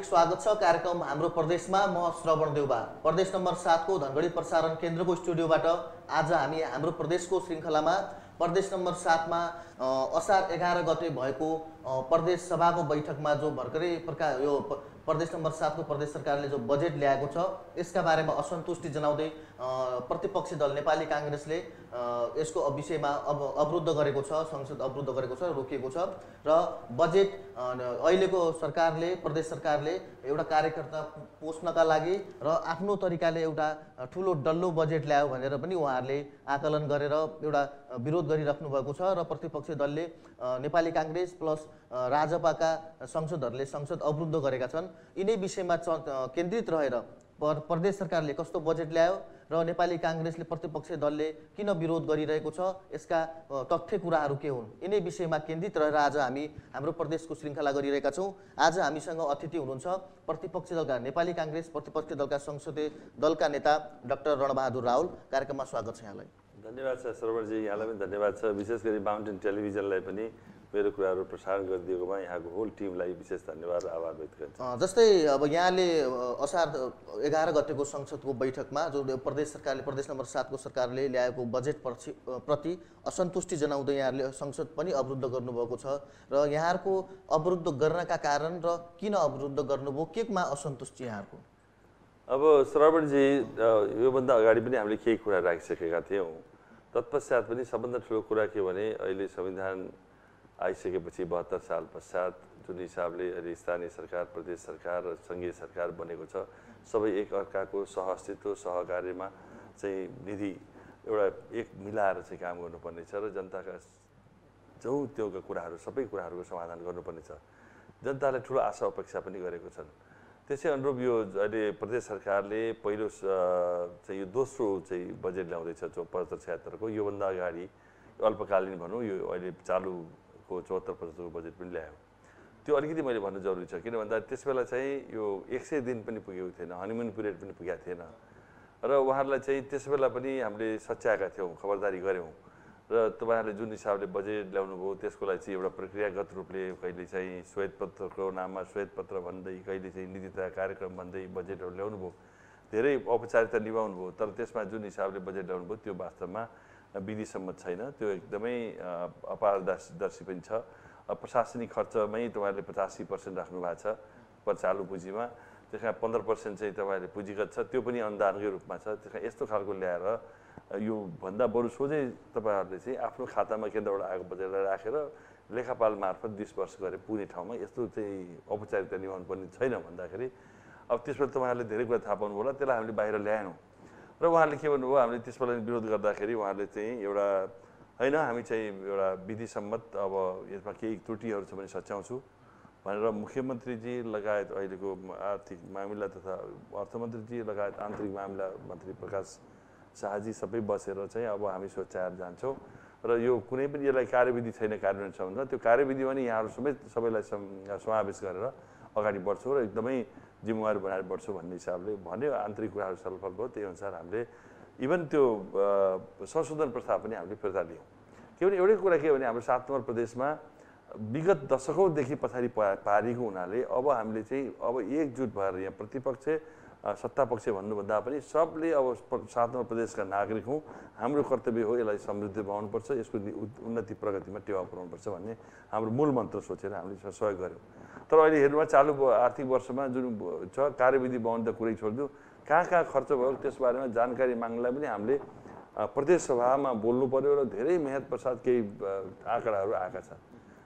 हार्दिक स्वागत छ कार्यक्रम हाम्रो प्रदेशमा म श्रवण देउबा प्रदेश नम्बर 7 को धनगढी प्रसारण केन्द्रको स्टुडियोबाट आज हामी हाम्रो प्रदेशको श्रृंखलामा प्रदेश नम्बर 7 मा असार 11 गते भएको प्रदेश सभाको बैठकमा जो भर्खरै प्रकार यो प्रदेश नम्बर 7 को प्रदेश सरकारले जो बजेट ल्याएको छ यसका बारेमा असन्तुष्टि जनाउँदै प्रतिपक्षी दल नेपाली कांग्रेसले यसको विषयमा अवरुद्ध गरेको छ संसद अवरुद्ध गरेको छ रोकिएको छ र बजेट अहिलेको सरकारले प्रदेश सरकारले एउटा कार्यकर्ता पोस्नका लागि र आफ्नो तरिकाले एउटा ठूलो डल्लो बजेट ल्यायो भनेर पनि उहाँहरूले आकलन गरेर एउटा विरोध गरिराख्नु भएको छ र प्रतिपक्षी दलले नेपाली कांग्रेस प्लस राजपाका सांसदहरुले संसद अवरुद्ध गरेका छन् यिनै विषयमा केन्द्रित रहेर प्रदेश सरकारले कस्तो बजेट ल्यायो र नेपाली कांग्रेसले प्रतिपक्षी दलले किन विरोध गरिरहेको छ यसका तथ्य कुराहरु के हुन् यिनै विषयमा केन्द्रित रहेर आज हामी हाम्रो प्रदेशको श्रृंखला गरिरहेका छौं आज हामीसँग अतिथि हुनुहुन्छ प्रतिपक्षी दलका नेपाली कांग्रेस प्रतिपक्षी दलका संसदीय दलका नेता डाक्टर रणबहादुर रावल कार्यक्रममा स्वागत छ यहाँलाई धन्यवाद छ सरवरजी यहाँलाई पनि धन्यवाद छ विशेष गरी माउन्टेन टेलिभिजनलाई पनि मेरो कुराहरु प्रसारण गरिदिएकोमा यहाँको होल टिमलाई विशेष धन्यवाद आभार व्यक्त गर्छु जस्तै अब यहाँले असार 11 गतेको संसदको बैठकमा जो प्रदेश सरकारले प्रदेश नम्बर 7 को सरकारले ल्याएको बजेट प्रति असन्तुष्टि जनाउँदै यहाँले संसद पनि अवरुद्ध गर्नुभएको छ र यहाँहरुको अवरुद्ध गर्नका कारण र किन अवरुद्ध गर्नुभयो केमा असन्तुष्टि यहाँहरुको अब श्रवणजी यो भन्दा अगाडि पनि हामीले केही कुरा राखिसकेका थियौं तत्पश्चात पनि सबभन्दा ठूलो कुरा के भने अहिले संविधान आइसकेपछि 72 साल पश्चात जुन हिसाबले अहिले स्थानीय सरकार प्रदेश सरकार र संघीय सरकार बनेको छ सबै एक अर्काको सहअस्तित्व सहकार्यमा चाहिँ निधि एउटा एक मिलाएर चाहिँ काम गर्नुपर्ने छ र जनताका जौ त्योका कुराहरु सबै कुराहरुको समाधान गर्नुपर्ने छ जनताले ठूलो आशा अपेक्षा पनि गरेको छन् त्यसै अनुरूप यो अहिले प्रदेश सरकारले पहिलो चाहिँ यो दोस्रो चाहिँ बजेट ल्याउँदैछ 74-76 को यो भन्दा अगाडि अल्पकालीन भनौं यो अहिले चालू 74% को बजेट पनि ल्यायो त्यो अलिकति मैले भन्नु जरुरी छ किन भन्दा त्यसबेला चाहिँ यो 100 दिन पनि पुगेको थिएन हनीमून पिरियड पनि पुगेको थिएन र उहाँहरुलाई चाहिँ त्यसबेला पनि हामीले सच्याएका थियौं खबरदारी गर्यौं र तपाईहरुले जुन हिसाबले बजेट ल्याउनुभयो त्यसको लागि चाहिँ एउटा प्रक्रियागत रूपले कहिले चाहिँ श्वेतपत्रको नाममा श्वेतपत्र भन्दै कहिले चाहिँ नीति तथा कार्यक्रम भन्दै बजेटहरु ल्याउनुभयो धेरै औपचारिकता निभाउनुभयो तर त्यसमा जुन हिसाबले बजेट ल्याउनुभयो त्यो वास्तवमा विधि सम्मत छैन त्यो एकदमै अपारदर्शी पनि छ प्रशासनिक खर्चमै तपाईहरुले 85% राख्नु भएको छ चालू पुँजीमा त्यसका 15% चाहिँ तपाईहरुले पुँजीगत छ त्यो पनि अनुदानकै रूपमा छ त्यसका यस्तो खालको ल्याएर यो भन्दा बरु सोझै तपाईहरुले चाहिँ आफ्नो खातामा केन्द्रबाट आएको बजेटलाई राखेर लेखापाल मार्फत 20 वर्ष गरे पुग्ने ठाउँमा यस्तो चाहिँ औपचारिकता निभाउनु पर्ने छैन भन्दाखेरि अब त्यसपछि तपाईहरुले धेरै कुरा थाहा पाउनु होला त्यसलाई हामीले बाहिर ल्याएनौं र उहाँले के भन्नुभयो हामीले त्यसबेला विरोध गर्दाखेरि उहाँले चाहिँ एउटा हैन हामी चाहिँ एउटा विधि सम्मत अब यसमा केही त्रुटिहरु छ भने सच्याउँछु भनेर मुख्यमन्त्री जी लगायत अहिलेको आर्थिक मामिला तथा अर्थमन्त्री जी लगायत आन्तरिक मामिला मन्त्री प्रकाश शाहजी सबै बसेर चाहिँ अब हामी सच्याएर जान्छौं र यो कुनै पनि यसलाई कार्यविधि छैन कार्यान्वयन सम्बन्धमा त्यो कार्यविधि भने यहाँहरु सबैलाई समावेश गरेर अगाडि बढ्छौं र एकदमै जिम्मेवार बनाएर बढ्छु भन्ने हिसाबले भन्यो आन्तरिक कुराहरु छलफल भयो त्यही अनुसार हामीले इभन त्यो संशोधन प्रस्ताव पनि हामीले फिर्ता लियौं किनभने एउटा कुरा के भने हाम्रो 7 नम्बर प्रदेशमा विगत दशकौंदेखि पछाडी पारिएको हुनाले अब हामीले चाहिँ अब एकजुट भएर यहाँ प्रतिपक्ष सत्तापक्ष भन्नु भन्दा पनि सबले अब 7 नम्बर प्रदेशका नागरिक हौं हाम्रो कर्तव्य हो यसलाई समृद्ध बनाउनु पर्छ यसको उन्नति प्रगतिमा टेवा पुर्याउनु पर्छ भन्ने हाम्रो मूल मन्त्र सोचेर हामीले सहयोग गर्यौं तर अहिले हेर्नुमा चालू आर्थिक वर्षमा जुन छ कार्यविधि बनाउन कुरै छोड्दियो कहाँ खर्च भयो त्यस बारेमा जानकारी माग्नलाई पनि हामीले प्रदेश सभामा बोल्नु पर्यो र धेरै मेहनत पश्चात केही आकडाहरु आएका छन्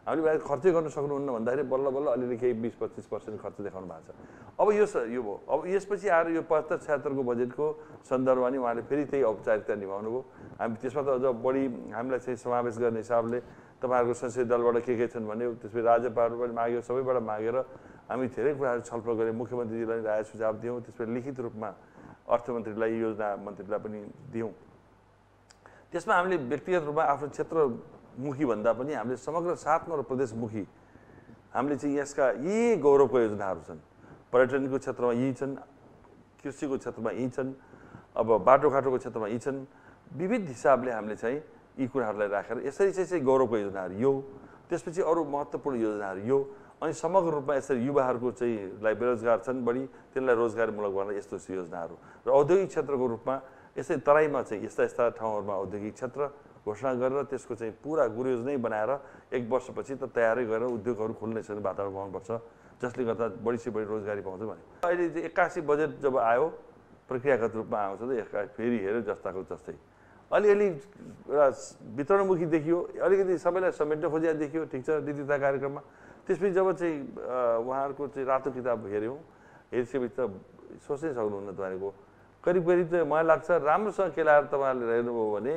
हामीले खर्च गर्न सक्नुहुन्न भन्दाखेरि बल्ल अलिअलि केही 20-25% खर्च देखाउनु भएको छ अब यो भयो अब यसपछि आएर यो 75-76 को बजेटको सन्दर्भमा नि उहाँले फेरि त्यही औपचारिकता निभाउनु भयो हामी त्यसमा त अझ बढी हामीलाई चाहिँ समावेश गर्ने हिसाबले तपाईहरुको संसदीय दलबाट के छन् भन्यो त्यसपछि राज्यपालहरु पनि माग्यो सबैबाट मागेर हामी धेरै कुराहरु छलफल गरे मुख्यमन्त्रीजीलाई राय सुझाव दियौं त्यसपछि लिखित रूपमा अर्थमन्त्रीलाई योजना मन्त्रीलाई पनि दियौं त्यसमा हामीले व्यक्तिगत रूपमा आफ्नो क्षेत्र मुखी भन्दा पनि हामीले समग्र 7 नम्बर प्रदेश मुखी हामीले चाहिँ यसका यी गौरवको योजनाहरु छन् पर्यटनको क्षेत्रमा यी छन् कृषिको क्षेत्रमा यी छन् अब बाटोघाटोको क्षेत्रमा यी छन् विविध हिसाबले हामीले चाहिँ यी कुराहरुलाई राखेर यसरी चाहिँ गौरवको योजनाहरु यो त्यसपछि अरु महत्त्वपूर्ण योजनाहरु यो अनि समग्र रूपमा यसरी युवाहरुको चाहिँ लाई बेरोजगार छन् बढी त्यसलाई रोजगारमूलक गर्न यस्तो योजनाहरु र औद्योगिक क्षेत्रको रूपमा यसै तराईमा चाहिँ यस्ता यस्ता ठाउँहरुमा औद्योगिक क्षेत्र घोषणा गरेर त्यसको चाहिँ पूरा गुरुयोजनै बनाएर एक वर्षपछि त तयारी गरेर उद्योगहरु खोल्ने चाहिँ वातावरण बनाउनुपर्छ जसले गर्दा बढी रोजगारी पाउँछ भने अहिले 81 बजेट जब आयो प्रक्रियागत रूपमा आउँछ त फेरि हेरे जस्ताको जस्तै अलिअलि वितरणमुखी देखियो अलिकति सबैलाई समेट्न खोजेको देखियो ठीक छ नीतिता कार्यक्रममा त्यसपछि जब चाहिँ उहाँहरुको चाहिँ रातो किताब हेर्यौ हेर्छिबित्त सोच्नै सक्नुहुन्न द्वारेको करिब करिब चाहिँ मलाई लाग्छ राम्रोसँग केलाएर तपाईहरुले हेर्नुभयो भने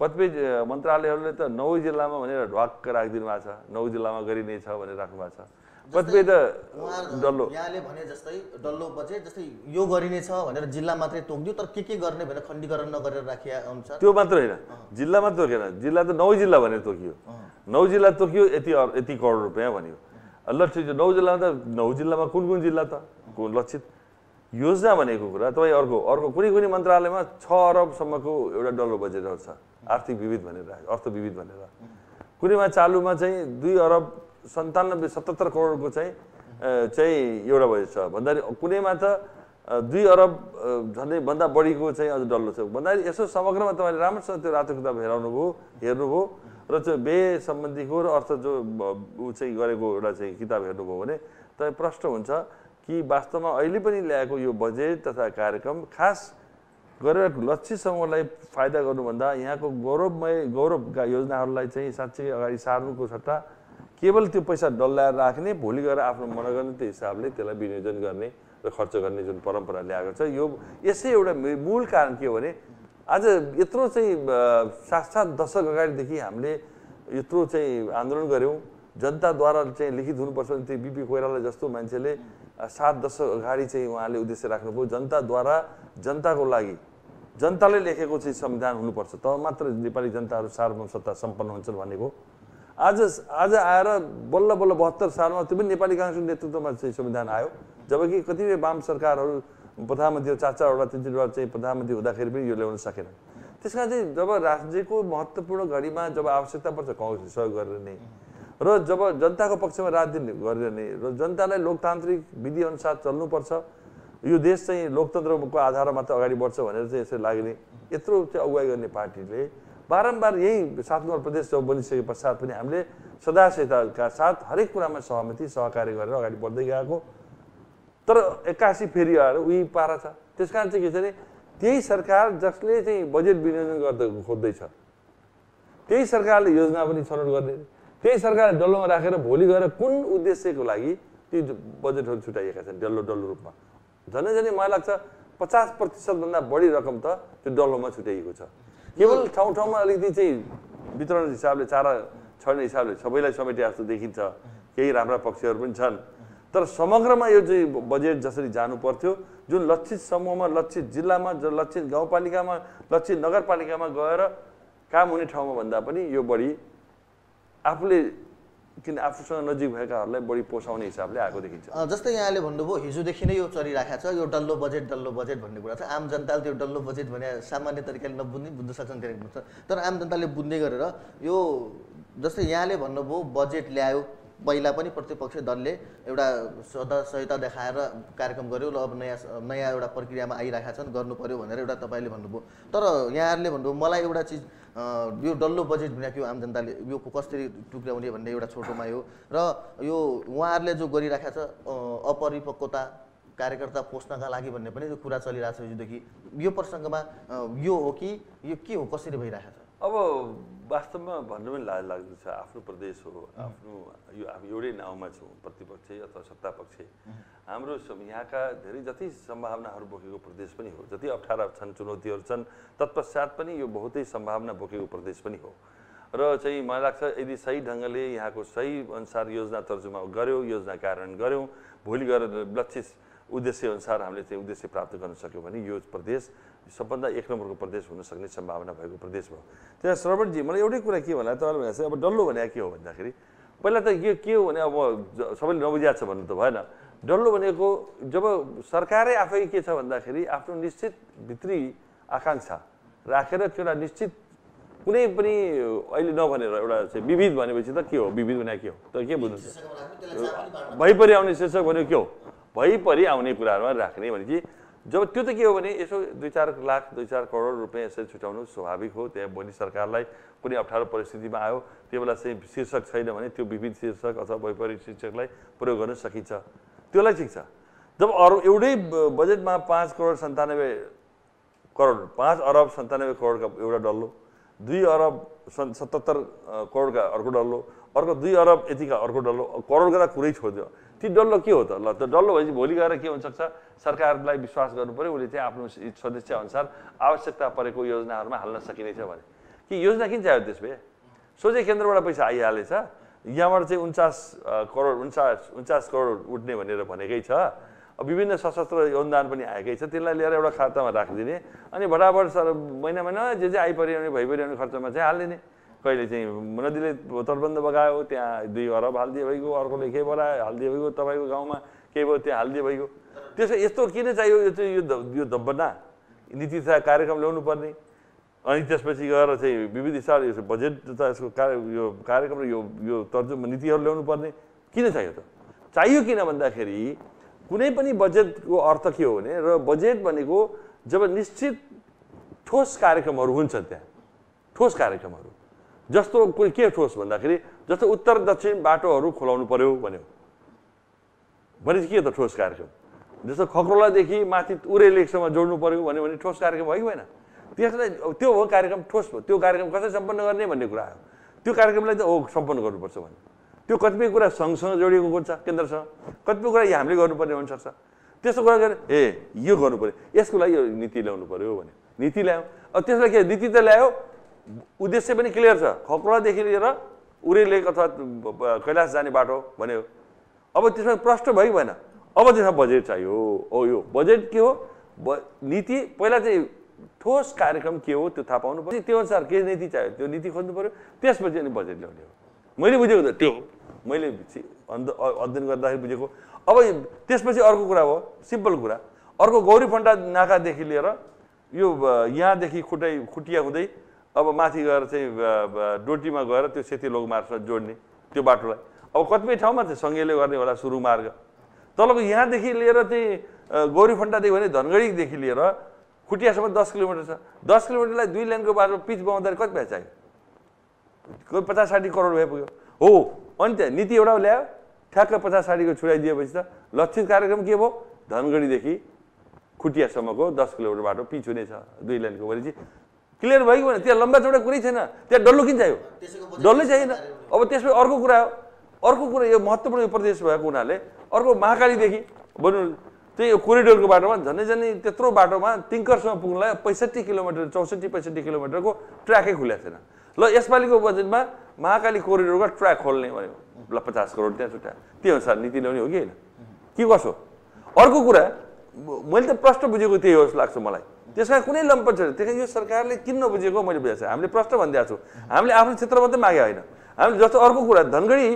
कतिपय मन्त्रालयहरुले त ९ जिल्लामा भनेर ढ्वाक्क राखिदिनु भएको छ ९ जिल्लामा गरिने छ भनेर राख्नु भएको छ कतिपय त डल्लो यहाँले भने जस्तै डल्लो बजे जस्तै यो गरिने छ भनेर जिल्ला मात्रै तोक्दियो तर के गर्ने भनेर खण्डीकरण नगरेर राखिया अनुसार त्यो मात्र हैन जिल्ला मात्र तोकेन जिल्ला त ९ जिल्ला भनेर तोकियो ९ जिल्ला तोकियो यति करोड रुपैयाँ भनियो लक्षित ९ जिल्ला त ९ जिल्लामा कुन कुन जिल्ला त कुन लक्षित योजना भनेको कुरा तपाई अर्को कुनै मन्त्रालयमा ६ अरब सम्मको एउटा डलर बजेट छ आर्थिक विविध भनेर अर्थ विविध भनेर कुनैमा चालुमा चाहिँ 2 अरब 97 77 करोडको चाहिँ एउटा बजेट छ भन्दा कुनैमा त 2 अरब झन्डै भन्दा बढीको चाहिँ अझ डल्लो छ भन्दा यसो समग्रमा तपाईले राम्रोसँग त्यो रातो किताब हेर्नुभयो र चाहिँ व्यय सम्बन्धीको र अर्थ जो चाहिँ गरेको एउटा चाहिँ किताब हेर्नुभयो भने तपाई प्रश्न हुन्छ कि वास्तवमा अहिले पनि ल्याएको यो बजेट तथा कार्यक्रम खास गरेर लक्षित समूहलाई फाइदा गर्नुभन्दा यहाँको गौरवमय गौरवका योजनाहरूलाई चाहिँ साँच्चै अगाडि सार्नुको सट्टा केवल त्यो पैसा डल्लाएर राख्ने भोलि गएर आफ्नो मनोगन्त हिसाबले त्यसलाई विनियोजन गर्ने र खर्च गर्ने जुन परम्परा ल्याएको छ यो यसै एउटा मूल कारण के हो भने आज यत्रो चाहिँ 7-7 दशक अगाडिदेखि हामीले यत्रो चाहिँ आन्दोलन गर्यौं जनताद्वारा चाहिँ लिखित हुनुपर्छ भने त्यो बीपी कोइराला जस्तो मान्छेले 7 दशक अगाडि चाहिँ उहाँले उद्देश्य राख्नुभयो जनताद्वारा जनताको लागि जनताले लेखेको चाहिँ संविधान हुनुपर्छ तब मात्र नेपाली जनताहरु सार्वभौम सत्ता सम्पन्न हुन्छन् भनेको आज आज आएर बल्ल बल्ल 72 सालमा त्यो पनि नेपाली कांग्रेसको नेतृत्वमा चाहिँ संविधान आयो जबकि कतिपय वाम सरकारहरु प्रधानमन्त्री 4-4 वटा 3-3 वटा चाहिँ प्रधानमन्त्री हुँदाखेरि पनि यो ल्याउन सकेन त्यसकारण चाहिँ जब राज्यको महत्त्वपूर्ण घडीमा जब आवश्यकता पर्छ कांग्रेसले सहयोग गर्ने र जब जनताको पक्षमा राज्य गर्ने र जनतालाई लोकतान्त्रिक विधि अनुसार चल्नुपर्छ यो देश चाहिँ लोकतन्त्रको आधारमा मात्र अगाडि बढ्छ भनेर चाहिँ यसरी लाग्ने यत्रो चाहिँ अगुवाई गर्ने पार्टीले बारम्बार यही सातौं प्रदेश जब बनिसके पश्चात पनि हामीले सदाशिताका साथ हरेक कुरामा सहमति सहकार्य गरेर अगाडि बढ्दै गएको तर 81 फेरि आएर उही पारा छ त्यसकारण चाहिँ के छ भने त्यही सरकार जसले चाहिँ बजेट विनियोजन गर्न खोज्दै छ त्यही सरकारले योजना पनि छनौट गर्ने त्यही सरकारले डल्लोमा राखेर भोलि गएर कुन उद्देश्यको लागि ती बजेटहरु छुटाइएका छन् डल्लो डल्लो रूपमा झनै मलाई लाग्छ 50% भन्दा बढी रकम त त्यो डल्लोमा छुटाइएको छ केवल ठाउँ ठाउँमा अलिकति चाहिँ वितरण हिसाबले चारा छड्ने हिसाबले सबैलाई समेटे जस्तो देखिन्छ केही राम्रा पक्षहरु पनि छन् तर समग्रमा यो चाहिँ बजेट जसरी जानु पर्थ्यो जुन लक्षित समूहमा लक्षित जिल्लामा लक्षित गाउँपालिकामा लक्षित नगरपालिकामा गएर काम हुने ठाउँमा भन्दा पनि यो बढी आफुले किन आफुसँग नजिक भएकाहरुलाई बढी पोसाउने हिसाबले आएको देखिन्छ जस्तै यहाँले भन्नुभयो हिजोदेखि नै यो चलिराख्या छ यो डल्लो बजेट भन्ने कुरा छ आम जनताले त्यो डल्लो बजेट भने सामान्य तरिकाले नबुझ्ने बुझ्न सक्छन् धेरै हुन्छ तर आम जनताले बुझ्दै गरेर यो जस्तै यहाँले भन्नुभयो बजेट ल्यायो पहिला पनि प्रतिपक्ष दलले एउटा सदस्यता देखाएर कार्यक्रम गर्यो ल अब नयाँ एउटा प्रक्रियामा आइराखेका छन् गर्नुपर्यो भनेर एउटा तपाईले भन्नुभयो तर यहाँहरुले भन्नुभयो मलाई एउटा चीज यो डल्लो बजेट भनेको आम जनताले यो कसरी टुक्राउने भन्ने एउटा छोटोमा यो र यो उहाँहरुले जो गरिराखेका छ अपरिपक्वता कार्यकर्ता पोस्नका लागि भन्ने पनि यो कुरा चलिरहेछ हिजोदेखि यो प्रसंगमा यो हो कि यो के हो कसरी भइराखेको छ अब वास्तवमा भन्नु पनि लाज लाग्छ आफ्नो प्रदेश हो आफ्नो यो हामी एउटै नाउँमा छौं प्रतिपक्ष अथवा सत्तापक्ष हाम्रो यहाँका धेरै जति सम्भावनाहरु बोकेको प्रदेश पनि हो जति अप्ठ्यारा छन् चुनौतीहरु छन् तत्पश्चात पनि यो बहुतै सम्भावना बोकेको प्रदेश पनि हो र चाहिँ मलाई लाग्छ यदि सही ढंगले यहाँको सही अनुसार योजना तर्जुमा गर्यो योजना कार्यान्वयन गर्यौं भोलि गएर लक्षित उद्देश्य अनुसार हामीले चाहिँ उद्देश्य प्राप्त गर्न सक्यो भने यो प्रदेश सबभन्दा 1 नम्बरको प्रदेश हुन सक्ने सम्भावना भएको प्रदेश भयो त्यसैले श्रवणजी मलाई एउटै कुरा के भन्ला तपाईले भने अब डल्लो भने के हो भन्दाखेरि पहिला त यो के हो भने अब सबैले नबुझ्या छ भन्नु त भएन डल्लो भनेको जब सरकारै आफै के छ भन्दाखेरि आफ्नो निश्चित भित्री आकांक्षा राखेर एउटा निश्चित कुनै पनि अहिले नभनेर एउटा चाहिँ विविध भनेपछि त के हो विविध भने के हो त के बुझ्नु भइपरि आउने शीर्षक भन्यो के हो भइपरि आउने कुराहरुमा राख्ने भनेपछि जब त्यो त के हो भने यसो 2-4 लाख 2-4 करोड रुपैयाँ यसरी छुटाउनु स्वाभाविक हो त्यही भनी सरकारलाई कुनै अप्ठ्यारो परिस्थितिमा आयो त्यसबेला चाहिँ शीर्षक छैन भने त्यो विविध शीर्षक अथवा भइपरि शीर्षकलाई प्रयोग गर्न सकिन्छ त्यसलाई ठीक छ जब एउटै बजेटमा 5 अरब 97 करोड का एउटा डल्लो 2 अरब 77 करोड का अर्को डल्लो अर्को 2 अरब यति का अर्को डल्लो करोड का कुरै छोड्दियो ती डल्लो के हो त ल त डल्लो भएपछि भोलि गएर के हुन्छ सरकारलाई विश्वास गर्नु पर्यो उले चाहिँ आफ्नो सदस्य अनुसार आवश्यकता परेको योजनाहरुमा हाल्न सकिने छ भने कि योजना किन चाहियो त्यसबे सोझै केन्द्रबाट पैसा आइहालेछ यहाँबाट चाहिँ 49 करोड उठ्ने भनेर भनेकै छ विभिन्न सशस्त्र योगदान पनि आएकै छ त्यसलाई लिएर एउटा खातामा राखिदिने अनि बराबर महिना महिना जे जे आइपरिआउने भइपरिआउने खर्चमा चाहिँ हालिदिने कहिले चाहिँ नदीले तटबन्ध बगायो त्यहाँ 2 अरब हालिदिए भइगयो अर्कोले के बनायो हालिदिए भइगयो तपाईको गाउँमा के भयो त्यहाँ हालिदिए भइगयो त्यसो यस्तो किन चाहियो यो चाहिँ यो दब्बना नीति तथा कार्यक्रम ल्याउनु पर्ने अनि त्यसपछि गएर चाहिँ विविध हिसाबले यो बजेट तथा यसको कार्यक्रम र यो तर्जुमा नीतिहरु ल्याउनु पर्ने किन चाहियो त चाहियो किन भन्दाखेरि कुनै पनि बजेटको अर्थ के हो भने र बजेट भनेको जब निश्चित ठोस कार्यक्रमहरु हुन्छ त्यहाँ ठोस कार्यक्रमहरु जस्तो के ठोस भन्दाखेरि जस्तो उत्तर दक्षिण बाटोहरु खोलाउनु पर्यो भन्यो भने के त ठोस कार्यक्रम जस्तो खक्रोलादेखि माथि उरेलेकसम्म जोड्नु पर्यो भन्यो भने ठोस कार्यक्रम हो कि होइन त्यसलाई त्यो हो कार्यक्रम ठोस हो त्यो कार्यक्रम कसरी सम्पन्न गर्ने भन्ने कुरा हो त्यो कार्यक्रमलाई त हो सम्पन्न गर्नुपर्छ भन्ने त्यो कतिपय कुरा सँगसँगै जोडिएको हुन्छ केन्द्रसँग कतिपय कुरा यो हामीले गर्नुपर्ने हुन सक्छ त्यस्तो कुरा गरे ए यो गर्नुपर्यो यसको लागि यो नीति ल्याउनु पर्यो भने नीति ल्यायो अब त्यसलाई के नीति त ल्यायो उद्देश्य पनि क्लियर छ खक्रोलादेखि लिएर उरेलेक अथवा कैलाश जाने बाटो भन्यो अब त्यसमा प्रश्न भयो भएन अब त्यसमा बजेट चाहियो ओ यो बजेट के हो नीति पहिला चाहिँ ठोस कार्यक्रम के हो त्यो थाहा पाउनु पर्यो त्यो अनुसार के नीति चाहियो त्यो नीति खोज्नु पर्यो त्यसपछि अनि बजेट ल्याउने हो मैले बुझेको त त्यो मैले अध्ययन गर्दाखेरि बुझेको अब त्यसपछि अर्को कुरा हो सिम्पल कुरा अर्को गौरीफण्डा नाकादेखि लिएर यो यहाँदेखि खुटिया हुँदै अब माथि गएर चाहिँ डोटीमा गएर त्यो सेती लोकमार्गसँग जोड्ने त्यो बाटोलाई अब कतिपय ठाउँमा चाहिँ सँगैले गर्ने होला सुरु मार्ग तलको यहाँदेखि लिएर चाहिँ गौरीफण्डादेखि भने धनगढीदेखि लिएर खुटियासम्म 10 किलोमिटर छ 10 किलोमिटरलाई 2 लेनको बाटो पिच बनाउँदाखेरि कति पैसा चाहियो 50-60 करोड भए पुग्यो हो अनि त्यहाँ नीति एउटा ल्यायो ठ्याक्क 50-60 को छुटाइदिएपछि त लक्षित कार्यक्रम के भयो धनगढीदेखि खुटियासम्मको 10 किलोमिटर बाटो पिच हुनेछ 2 लेनको भनेपछि क्लियर भयो कि भने त्यहाँ लम्बा चौडा कुरै छैन त्यहाँ डल्लो किन चाहियो डल्लै चाहिएन अब त्यसपछि अर्को कुरा हो अर्को कुरा यो महत्त्वपूर्ण प्रदेश भएको हुनाले अर्को महाकालीदेखि भन्नु त्यही यो कोरिडोरको बाटोमा झन्डै झन्डै त्यत्रो बाटोमा टिङ्करसम्म पुग्नलाई 65 किलोमिटर 64-65 किलोमिटरको ट्र्याकै खुलेको छैन ल यसपालिको बजेटमा महाकाली कोरिडोरको ट्र्याक खोल्ने भन्यो ल 50 करोड त्यहाँ छुट्यायो त्यो अनुसार नीति ल्याउने हो कि होइन के कसो अर्को कुरा मैले त प्रश्न बुझेको त्यही हो जस्तो लाग्छ मलाई त्यसमा कुनै लम्पट छैन त्यसै यो सरकारले किन नबुझेको मैले बुझाएको छु हामीले प्रश्न भनिदिएको छौँ हामीले आफ्नो क्षेत्र मात्रै मागे होइन हामीले जस्तो अर्को कुरा धनगढी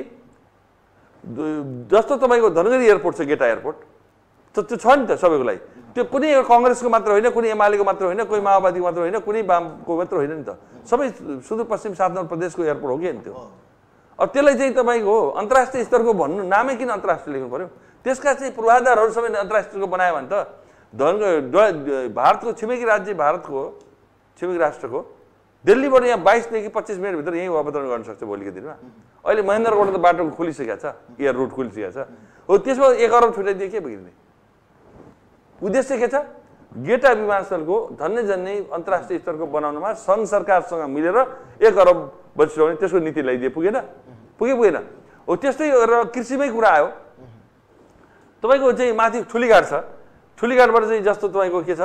जस्तो तपाईँको धनगढी एयरपोर्ट छ गेटा एयरपोर्ट त त्यो छ नि त सबैको लागि त्यो कुनै कांग्रेसको मात्र होइन कुनै एमालेको मात्र होइन कुनै माओवादीको मात्र होइन कुनै वामको मात्र होइन नि त सबै सुदूरपश्चिम 7 नम्बर प्रदेशको एयरपोर्ट हो कि होइन त्यो अब त्यसलाई चाहिँ तपाईको अन्तर्राष्ट्रिय स्तरको भन्नु नामै किन अन्तर्राष्ट्रिय लेख्नु पर्यो त्यसका चाहिँ पूर्वाधारहरू सबै अन्तर्राष्ट्रियको बनायो भने त भारतको छिमेकी राज्य भारतको छिमेकी राष्ट्रको दिल्लीबाट यहाँ 22 देखि 25 मिनटभित्र यहीँ अवतरण गर्न सक्छ भोलिको दिनमा अहिले महेन्द्र गोडबटा बाटो खोलिसकेको छ एयर रुट खोलिसकेको छ हो त्यसमा 1 अरब छुट्याइदिए के बिग्रिने उद्देश्य के छ गेटा विमानस्थलको झन्डै झन्डै अन्तर्राष्ट्रिय स्तरको बनाउनमा सङ्घ सरकारसँग मिलेर 1 अरब बचाउने त्यसको नीति ल्याइदिए पुगेन पुगेन हो त्यस्तै र कृषिमै कुरा आयो तपाईँको चाहिँ माथि ठुलीघाट छ ठुलीघाटबाट चाहिँ जस्तो तपाईँको के छ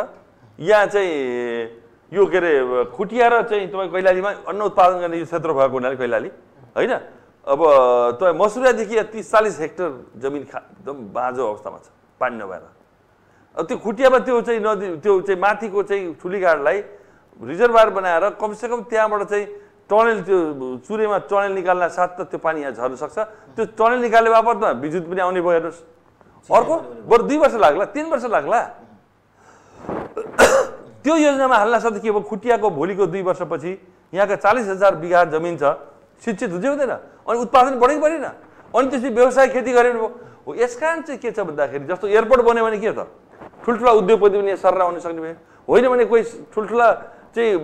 यहाँ चाहिँ यो के अरे खुटिया र चाहिँ तपाईँको कैलालीमा अन्न उत्पादन गर्ने यो क्षेत्र भएको हुनाले कैलाली होइन अब तपाईँ मसुरादेखि 30-40 हेक्टर जमिन एकदम बाँझो अवस्थामा छ पानी नभएर अब त्यो खुटियामा त्यो चाहिँ नदी त्यो चाहिँ माथिको चाहिँ ठुलीघाटलाई रिजर्भर बनाएर कमसेकम त्यहाँबाट चाहिँ टनेल त्यो चुरेमा टनेल निकाल्न साथ त त्यो पानी यहाँ झर्न सक्छ त्यो टनेल निकाले बापतमा विद्युत पनि आउने भयो हेर्नुहोस् अर्को बरु 2 वर्ष लाग्ला 3 वर्ष लाग्ला त्यो योजनामा हाल्न साथ के भयो खुटियाको भोलिको 2 वर्षपछि यहाँ का 40,000 बिघा जमीन छ शिक्षित हुँदै हुँदैन अनि उत्पादन बढ्दै बढ्दैन अनि त्यसले व्यवसाय खेती गरे हो यसकारण चाहिँ के छ भन्दाखेरि जस्तो एयरपोर्ट बन्यो भने के त ठुल्ठुला उद्योगपति पनि सरर आउन सक्ने भए होइन भने कोही ठुल्ठुला चाहिँ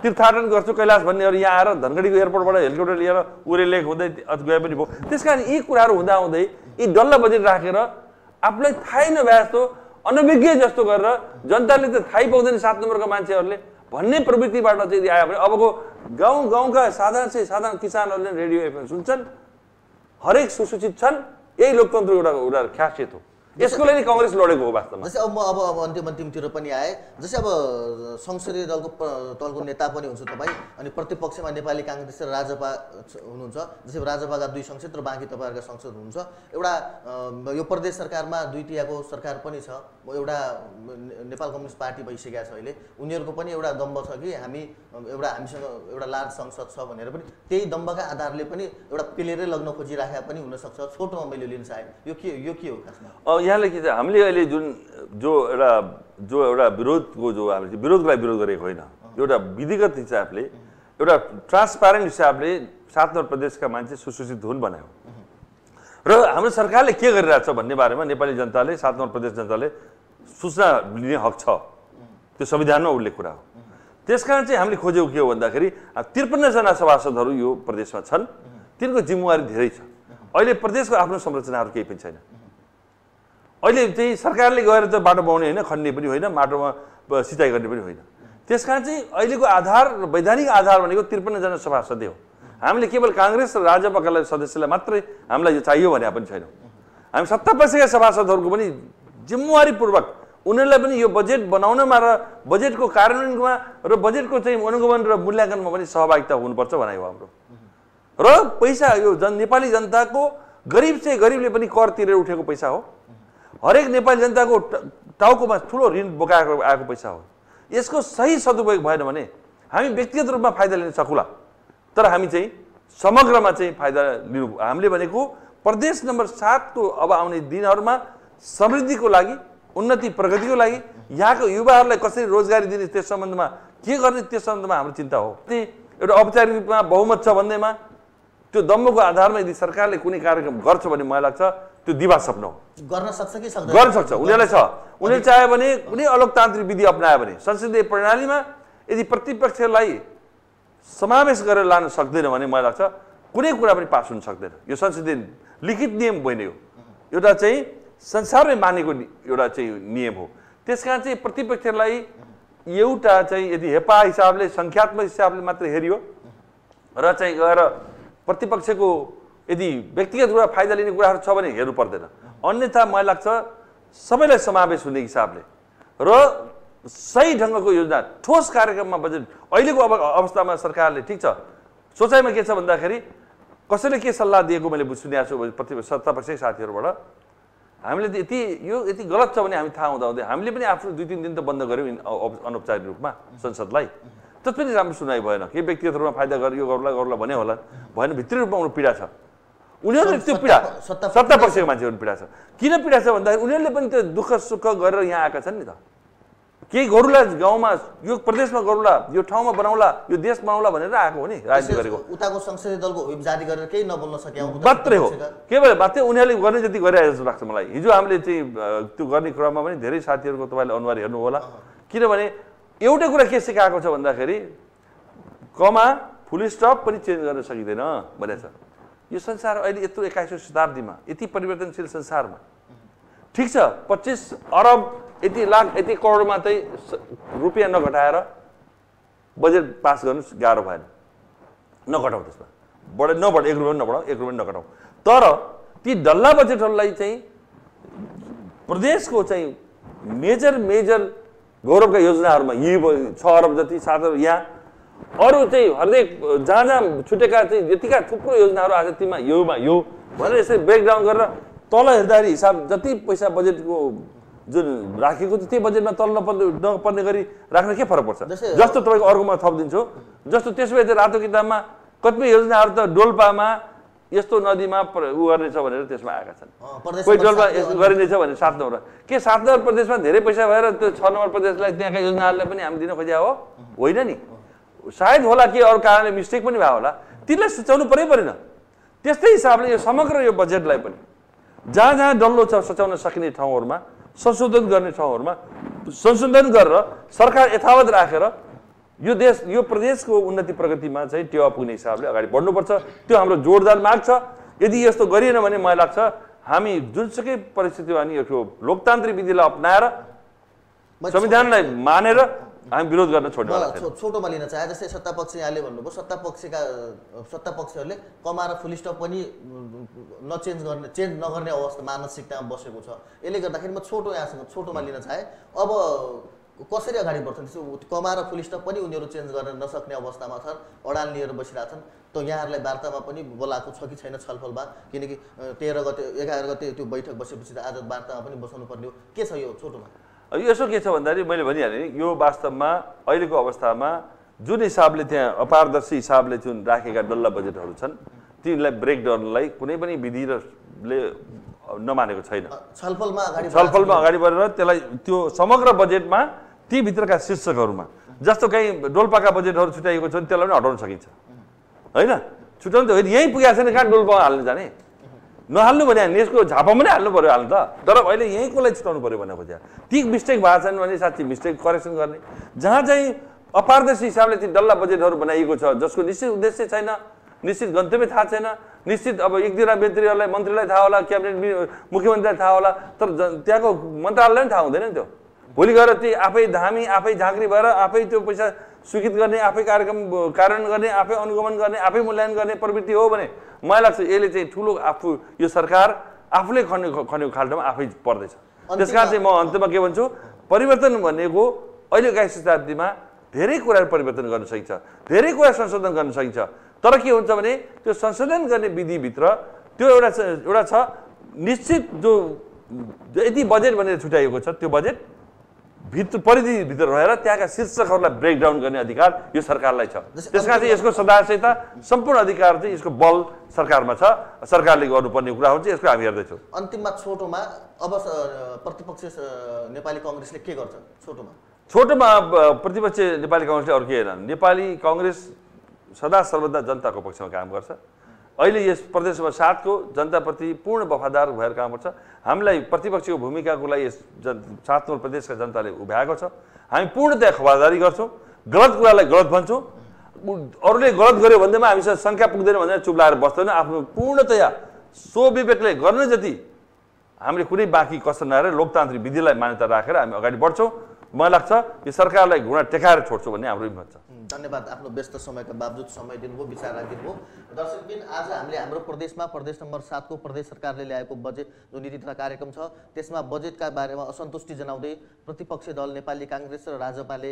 तीर्थाटन गर्छु कैलाश भन्नेहरु यहाँ आएर धनगढीको एयरपोर्टबाट हेलिकप्टर लिएर उरेलेख हुँदै गए पनि भयो त्यसकारण यी कुराहरु हुँदा हुँदै यी डल्ला बजेट राखेर आफुलाई थाहै नभए जस्तो अनभिज्ञ जस्तो गरेर जनताले त थाहै पाउँदैन 7 नम्बरका मान्छेहरुले भन्ने प्रवृत्तिबाट चाहिँ आयो भने अबको गाउँ गाउँका साधारण किसानहरुले रेडियो एफएम सुन्छन् हरेक सुसूचित छन् यही लोकतन्त्र एउटा खासियत हो यसको लागि कांग्रेस लडेको हो वास्तवमा जस्तै अब अन्तिमतिर पनि आए जस्तै अब संसदीय दलको नेता पनि हुन्छ तपाई अनि प्रतिपक्षमा नेपाली कांग्रेस र राजपा हुनुहुन्छ जस्तै राजपाका दुई संसद र बाँकी तपाईहरुका संसद हुनुहुन्छ एउटा यो प्रदेश सरकारमा दुई तिहाईको सरकार पनि छ एउटा नेपाल कम्युनिस्ट पार्टी भइसकेको छ अहिले उनीहरुको पनि एउटा दम्भ छ कि हामीसँग एउटा लार्ज संसद छ भनेर पनि त्यही दम्भका आधारले पनि एउटा पिलेरै लग्न खोजिराखेका पनि हुन सक्छ छोटोमा मैले लिन चाहे यो के हो खासमा यहाँले के चाहिँ हामीले अहिले जुन जो एउटा विरोधको जो हामीले विरोधलाई विरोध गरेको होइन एउटा विधिगत हिसाबले एउटा ट्रान्सपेरेन्ट हिसाबले ७ नम्बर प्रदेशका मान्छे सुसूचित हुन बनायो र हाम्रो सरकारले के गरिरहेछ भन्ने बारेमा नेपाली जनताले ७ नम्बर प्रदेश जनताले सूचना लिने हक छ त्यो संविधानमा उल्लेख कुरा हो त्यसकारण चाहिँ हामीले खोजेको के हो भन्दाखेरि 53 जना सभासदहरू यो प्रदेशमा छन् तिनको जिम्मेवारी धेरै छ अहिले प्रदेशको आफ्नो संरचनाहरू केही पनि छैन अहिले चाहिँ सरकारले गएर त बाटो बनाउने हैन खन्ने पनि होइन माटोमा सिँचाइ गर्ने पनि होइन त्यसकारण चाहिँ अहिलेको आधार र वैधानिक आधार भनेको 53 जना सभासद हो हामीले केवल कांग्रेस र राजपक्षका सदस्यलाई मात्रै हामीलाई यो चाहियो भने पनि छैन हामी सत्तापक्षका सभासदहरुको पनि जिम्मेवारीपूर्वक उनीहरुलाई पनि यो बजेट बनाउनमा र बजेटको कार्यान्वयनमा र बजेटको चाहिँ अनुगमन र मूल्याङ्कनमा पनि सहभागिता हुनुपर्छ भनाइयो हाम्रो र पैसा यो नेपाली जनताको गरीब चाहिँ गरीबले पनि कर तिरेर उठेको पैसा हो हरेक नेपाली जनताको टाउकोमा ठूलो ऋण बोकाएको आएको पैसा हो यसको सही सदुपयोग भएन भने हामी व्यक्तिगत रूपमा फाइदा लिन सकूला तर हामी चाहिँ समग्रमा चाहिँ फाइदा लिनु हामीले भनेको प्रदेश नम्बर ७ को अब आउने दिनहरुमा समृद्धिको लागि उन्नति प्रगतिको लागि यहाँको युवाहरुलाई कसरी रोजगारी दिने त्यस सम्बन्धमा के गर्ने त्यस सम्बन्धमा हाम्रो चिन्ता हो त्यही एउटा औपचारिक रूपमा बहुमत छ भन्दैमा त्यो दम्भको आधारमा यदि सरकारले कुनै कार्यक्रम गर्छ भने मलाई लाग्छ त्यो दिवा सपना हो गर्न सक्छ कि सक्दैन गर्न सक्छ उनीहरुलाई छ उनीहरुले चाहे भने कुनै लोकतान्त्रिक विधि अपनाए भने संसदीय प्रणालीमा यदि प्रतिपक्षलाई समावेश गरेर लान सक्दैन भने मलाई लाग्छ कुनै कुरा पनि पास हुन सक्दैन यो संसदीय लिखित नियम होइन यो एउटा चाहिँ संसारमै मानेको एउटा चाहिँ नियम हो त्यसकारण चाहिँ प्रतिपक्षलाई एउटा चाहिँ यदि हेपा हिसाबले संख्यात्मक हिसाबले मात्र हेरियो र चाहिँ गएर प्रतिपक्षको यदि व्यक्तिगत रूपमा फाइदा लिने कुराहरु छ भने हेर्नु पर्दैन अन्यथा मलाई लाग्छ सबैलाई समावेश हुने हिसाबले र सही ढंगको योजना ठोस कार्यक्रममा बजेट अहिलेको अवस्थामा सरकारले ठीक छ सोचाइमा के छ भन्दाखेरि कसैले के सल्लाह दिएको मैले सुनेको छु प्रतिपक्ष सत्तापक्षकै साथीहरुबाट हामीले त यति गलत छ भने हामी थाहा हुँदै हामीले पनि आफ्नो 2-3 दिन त बन्द गर्यौं अनौपचारिक रूपमा संसदलाई त्यो पनि राम्रो सुनाइ भएन के व्यक्तिगत रूपमा फाइदा गर्यो गरौला भने होला भएन भित्री रूपमा उनीहरु पीडा छ उनीहरुले त्यो पीडा सत्तापक्षको मान्छेहरु पीडा छ किन पीडा छ भन्दाखेरि उनीहरुले पनि त्यो दुःख सुख गरेर यहाँ आएका छन् नि त केही गरौला गाउँमा यो प्रदेशमा गरौला यो ठाउँमा बनाउला यो देश बनाउला भनेर आएको हो नि राजनीति गरेको उताको संसदीय दलको हुइम जारी गरेर केही नबोल्न सक्यो मात्रै हो केवल मात्रै उनीहरुले गर्ने जति गरिरहेको जस्तो लाग्छ मलाई हिजो हामीले चाहिँ त्यो गर्ने क्रममा पनि धेरै साथीहरुको तपाईले अनुहार हेर्नु होला किनभने एउटा कुरा के सिकाएको छ भन्दाखेरि कमा फुल स्टप पनि चेन्ज गर्न सकिदैन भनेछ यो संसार अहिले यत्रो 21औं शताब्दीमा यति परिवर्तनशील संसारमा ठीक छ 25 अरब यति लाख यति करोडमा चाहिँ रुपैयाँ नघटाएर बजेट पास गर्नु गाह्रो भएन नघटाऊ त्यसमा नबढ 1 रुपैयाँ नबढाऊ 1 रुपैयाँ नघटाऊ तर ती डल्ला बजेटहरुलाई चाहिँ प्रदेशको चाहिँ मेजर गौरवका योजनाहरुमा यी 6 अरब जति 7 अरब यहाँ अरु चाहिँ हरेक जहाँ छुटेका चाहिँ जतिका थुप्रो योजनाहरु आज तिमा यो भनेर यसरी ब्रेकडाउन गरेर तल हेर्दाखेरि हिसाब जति पैसा बजेटको जुन राखेको छ त्यो बजेटमा तल नपर्ने गरी राख्न के फरक पर्छ जस्तो तपाईको अर्को म थप दिन्छु जस्तो त्यसबेर रातो किताबमा कतिपय योजनाहरु त डोल्पामा यस्तो नदीमा उ गर्नेछ भनेर त्यसमा आएका छन् कोही डोल्पा गरिनेछ भने ७ नम्बर के ७ नम्बर प्रदेशमा धेरै पैसा भएर त्यो ६ नम्बर प्रदेशलाई त्यहाँका योजनाहरुलाई पनि हामी दिन खोज्या होइन नि शायद होला कि अरु कारणले मिस्टेक पनि भयो होला तिनले सचाउनु परै परेन त्यस्तै हिसाबले यो समग्र यो बजेटलाई पनि जहाँ जहाँ डल्लो छ सचाउन सकिने ठाउँहरुमा संशोधन गर्ने ठाउँहरुमा संशोधन गरेर सरकार यथावत राखेर यो देश यो प्रदेशको उन्नति प्रगतिमा चाहिँ टेवा पुग्ने हिसाबले अगाडि बढ्नु पर्छ त्यो हाम्रो जोडदार माग छ यदि यस्तो गरिएन भने मलाई लाग्छ हामी जुनसुकै परिस्थितिमा नि यो लोकतान्त्रिक विधिलाई अपनाएर संविधानलाई मानेर हामी विरोध गर्न छोड्नेवाला छैनौं छोटोमा लिन चाहे जस्तै सत्तापक्ष यहाँले भन्नुभयो सत्तापक्षका सत्तापक्षहरुले कमारा फुल स्टप पनि चेन्ज नगर्ने अवस्था मानसिकतामा बसेको छ यसले गर्दाखेरि म छोटो यहाँसँग छोटोमा लिन चाहे अब कसरी अगाडि बढ्छन् कमारा फुल स्टप पनि उनीहरु चेन्ज गर्न नसक्ने अवस्थामा छन् अडान लिएर बसिराछन् त यहाँहरुलाई वार्तामा पनि बोलाको छ कि छैन छलफलमा किनकि 13 गते 11 गते त्यो बैठक बसेपछि आज वार्तामा पनि बस्नु पर्ने हो के छ यो छोटोमा अब यसो के छ भन्दाखेरि मैले भनिहाले यो वास्तवमा अहिलेको अवस्थामा जुन हिसाबले त्यहाँ अपारदर्शी हिसाबले जुन राखेका डल्ला बजेटहरु छन् तिनीलाई ब्रेक गर्नलाई कुनै पनि विधि रले नमानेको छैन छलफलमा अगाडि बढेर त्यसलाई त्यो समग्र बजेटमा ती भित्रका शीर्षकहरुमा जस्तो कहीं डोल्पाका बजेटहरु छुटाइएको छ त्यसलाई पनि हटाउन सकिन्छ हैन छुटाउन त यही पुगेको छैन कहाँ डोल्पा हाल्न जाने नहाल्नु भने यसको झापा पनि हाल्नु पर्यो हाल्न त तर अहिले यहीको लागि छुटाउनु पर्यो भने खोज्या ती मिस्टेक भएको छन् भने साच्चै मिस्टेक करेक्सन गर्ने जहाँ चाहिँ अपारदर्शी हिसाबले ती डल्ला बजेटहरु बनाइएको छ जसको निश्चित उद्देश्य छैन निश्चित गन्तव्य थाहा छैन निश्चित अब एक दुईटा मन्त्रीहरुलाई थाहा होला क्याबिनेट मुख्यमन्त्रीलाई थाहा होला तर त्यहाँको मन्त्रालयलाई थाहा हुँदैन नि त्यो भोलि गएर ती आफै धामी आफै झाँक्री भएर आफै त्यो पैसा स्वीकृत गर्ने आफै कार्यक्रम कारण गर्ने आफै अनुगमन गर्ने आफै मूल्याङ्कन गर्ने प्रवृत्ति हो भने मलाई लाग्छ यसले चाहिँ ठूलो आफू यो सरकार आफूले खनेको खाल्टामा आफै पर्दैछ त्यसकारण चाहिँ म अन्त्यमा के भन्छु परिवर्तन भनेको अहिलेको शताब्दीमा धेरै कुरा परिवर्तन गर्न सकिन्छ धेरै कुरा संशोधन गर्न सकिन्छ तर के हुन्छ भने त्यो संशोधन गर्ने विधि भित्र त्यो एउटा छ निश्चित जो यति बजेट भनेर छुटाइएको छ त्यो बजेट भित्र परिधि भित्र रहेर त्यहाँका शीर्षकहरुलाई ब्रेकडाउन गर्ने अधिकार यो सरकारलाई छ त्यसकारण चाहिँ यसको सदासयता सम्पूर्ण अधिकार चाहिँ यसको बल सरकारमा छ सरकारले गर्नुपर्ने कुरा हुन्छ यसको हामी हेर्दै छौं अन्तिममा छोटोमा अब प्रतिपक्ष नेपाली कांग्रेसले के गर्छ छोटोमा प्रतिपक्ष नेपाली कांग्रेसले अरु के हेर्न नेपाली कांग्रेस सदा सर्वदा जनताको पक्षमा काम गर्छ अहिले यस प्रदेशमा साथको जनताप्रति पूर्ण वफादार भएर काम गर्छ हामीलाई प्रतिपक्षको भूमिकाको लागि यस साथमा प्रदेशका जनताले उभ्याएको छ हामी पूर्णतया खबरदारी गर्छौं गलत कुरालाई गलत भन्छौं अरूले गलत गर्यो भन्दैमा हामीसँग शंका पुग्दैन भनेर चुप लगाएर बस्दैनौं आफ्नो पूर्णतया स्वविवेकले गर्ने जति हामीले कुनै बाँकी कसर नरहेर लोकतान्त्रिक विधिलाई मान्यता राखेर हामी अगाडि बढ्छौं मलाई लाग्छ यो सरकारलाई घुँडा टेकाएर छोड्छु भन्ने हाम्रो हिम्मत छ धन्यवाद आफ्नो व्यस्त समयका बावजुद समय दिनुभयो विचार राखिदिनुभयो दर्शकबिन आज हामीले हाम्रो प्रदेशमा प्रदेश नम्बर 7 को प्रदेश सरकारले ल्याएको बजेट जुन नीति तथा कार्यक्रम छ त्यसमा बजेटका बारेमा असन्तुष्टि जनाउँदै प्रतिपक्षी दल नेपाली कांग्रेस र राजपाले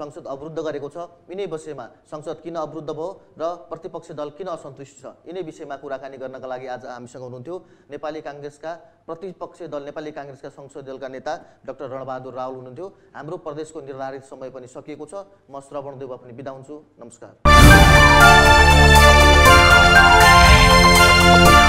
संसद अवरुद्ध गरेको छ यिनै विषयमा संसद किन अवरुद्ध भयो र प्रतिपक्षी दल किन असन्तुष्ट छ यिनै विषयमा कुराकानी गर्नका लागि आज हामीसँग हुनुहुन्थ्यो नेपाली कांग्रेसका प्रतिपक्षी दल नेपाली कांग्रेसका संसदीय दलका नेता डाक्टर रणबहादुर रावल हुनुहुन्थ्यो हाम्रो प्रदेशको निर्धारित समय पनि सकिएको छ म श्रवण देव पनि बिदा हुन्छु नमस्कार